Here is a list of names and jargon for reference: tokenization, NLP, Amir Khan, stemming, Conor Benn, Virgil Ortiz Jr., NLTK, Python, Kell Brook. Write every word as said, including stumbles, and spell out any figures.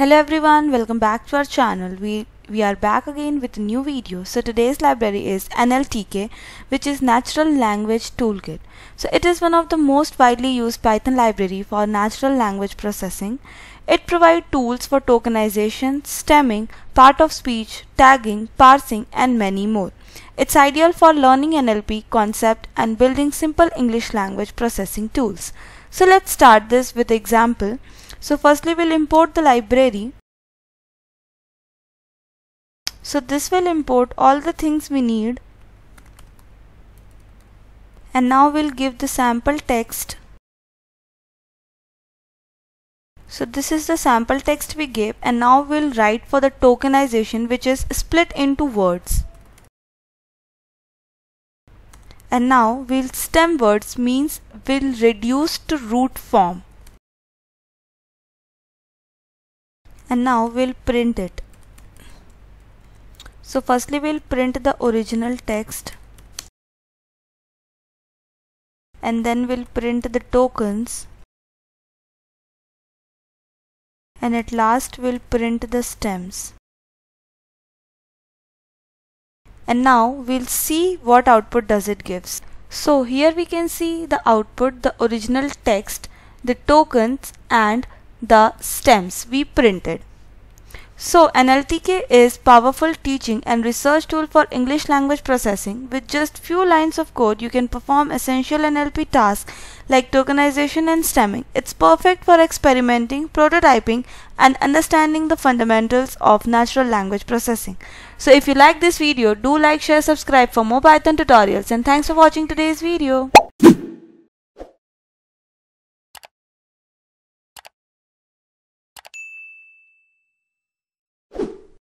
Hello everyone, welcome back to our channel. We we are back again with a new video. So today's library is N L T K, which is Natural Language Toolkit. So it is one of the most widely used Python library for natural language processing. It provides tools for tokenization, stemming, part of speech, tagging, parsing, and many more. It's ideal for learning N L P concept and building simple English language processing tools. So let's start this with example. So firstly, we'll import the library. So this will import all the things we need. And now we'll give the sample text. So this is the sample text we gave, and now we'll write for the tokenization, which is split into words. And now we'll stem words, means we'll reduce to root form. And now we'll print it. So firstly, we'll print the original text, and then we'll print the tokens, and at last we'll print the stems. And now we'll see what output does it gives. So here we can see the output, the original text, the tokens, and the stems we printed. So N L T K is powerful teaching and research tool for English language processing. With just few lines of code, you can perform essential N L P tasks like tokenization and stemming. It's perfect for experimenting, prototyping, and understanding the fundamentals of natural language processing. So if you like this video, do like, share, subscribe for more Python tutorials, and thanks for watching today's video.